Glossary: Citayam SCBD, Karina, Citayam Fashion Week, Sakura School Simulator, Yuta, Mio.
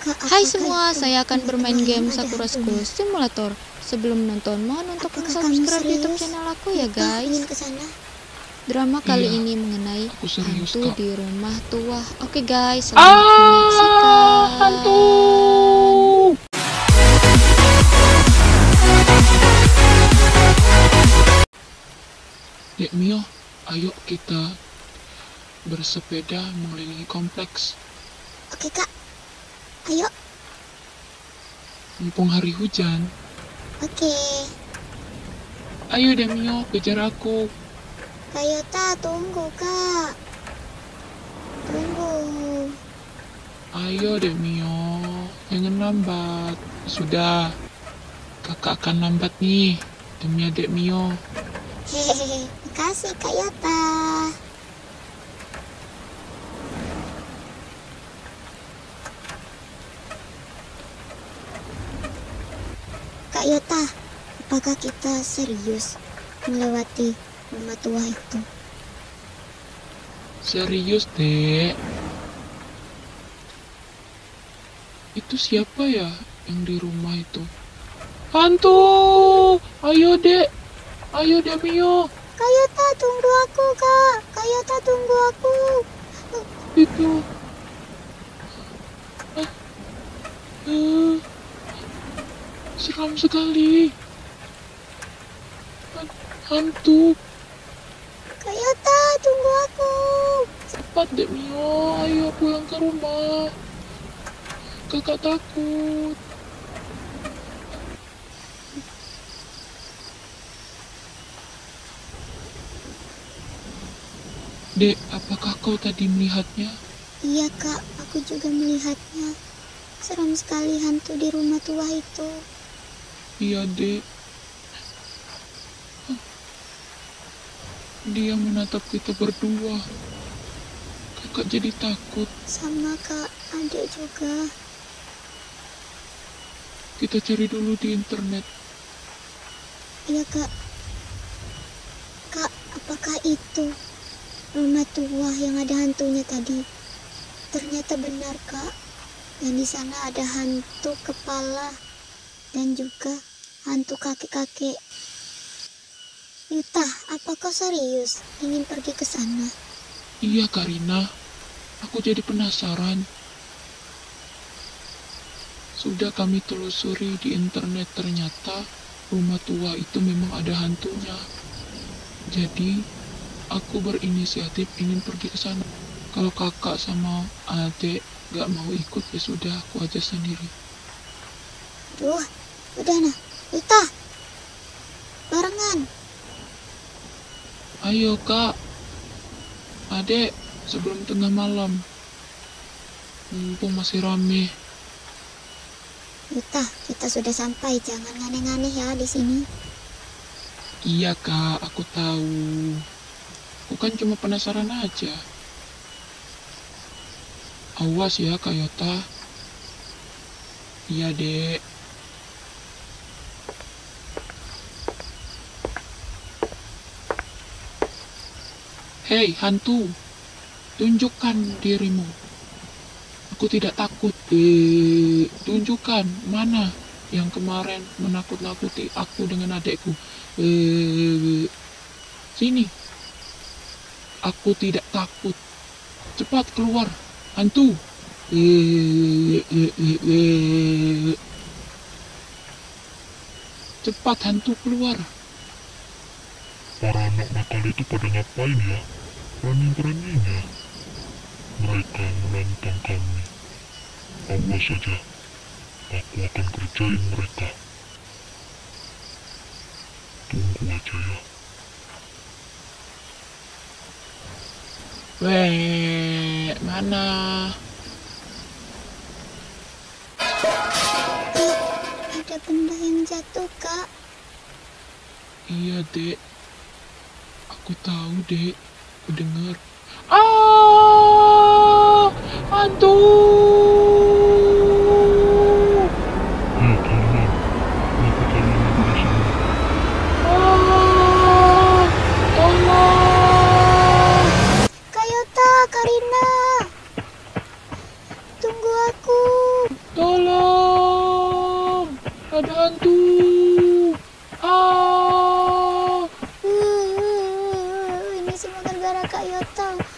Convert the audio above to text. Hai semua, saya akan bermain game Sakura School Simulator. Sebelum nonton, mohon untuk subscribe YouTube channel aku ya guys. Drama kali ini mengenai hantu di rumah tua. Oke guys, selamat menyaksikan. Hantu. Dek Mio, ayo kita bersepeda mengelilingi kompleks. Oke kak, ayo. Mumpung hari hujan. Oke. Ayo deh Mio, kejar aku. Kak Yuta, tunggu kak. Tunggu. Ayo deh Mio, jangan lambat. Sudah, kakak akan lambat nih demi adek Mio. Hehehe, makasih Kak Yuta. Kak Yuta, apakah kita serius melewati rumah tua itu? Serius, Dek. Itu siapa ya yang di rumah itu? Hantu! Ayo, Dek. Ayo deh Mio. Kak Yuta tunggu aku kak. Kak Yuta tunggu aku. Itu. Seram sekali. Hantu. Kak Yuta tunggu aku. Cepat deh Mio. Ayo pulang ke rumah. Kakak takut. Dek, apakah kau tadi melihatnya? Iya kak, aku juga melihatnya. Seram sekali hantu di rumah tua itu. Iya dek. Dia menatap kita berdua. Kakak jadi takut. Sama kak, adik juga. Kita cari dulu di internet. Iya kak. Kak, apakah itu rumah tua yang ada hantunya tadi? Ternyata benar kak, dan di sana ada hantu kepala dan juga hantu kakek-kakek. Yuta, apa kau serius ingin pergi ke sana? Iya Karina, aku jadi penasaran. Sudah kami telusuri di internet, ternyata rumah tua itu memang ada hantunya. Jadi aku berinisiatif ingin pergi ke sana. Kalau kakak sama adik gak mau ikut, ya sudah aku aja sendiri. Duh, udah nah, Yuta, barengan. Ayo kak, adik, sebelum tengah malam. Mumpung masih rame. Yuta, kita sudah sampai, jangan aneh-aneh ya di sini. Iya kak, aku tahu. Bukan cuma penasaran aja. Awas ya Kak Yuta. Iya dek. Hei hantu, tunjukkan dirimu. Aku tidak takut. Tunjukkan mana yang kemarin menakut-nakuti aku dengan adekku. Sini. Aku tidak takut. Cepat keluar, hantu. Cepat hantu keluar. Para anak nakal itu pada ngapain ya? Berani-beraninya mereka menantang kami. Awas saja, aku akan kerjain mereka. Tunggu aja ya. Weh, mana? Ada benda yang jatuh, Kak. Iya, Dek. Aku tahu, Dek. Aku dengar. Ah! Hantu! Hei, Karina. Kenapa kalian ada di sini? Ah! Tolong! Karina, tunggu aku. hantu. Ini semua gara-gara Kak Yuta.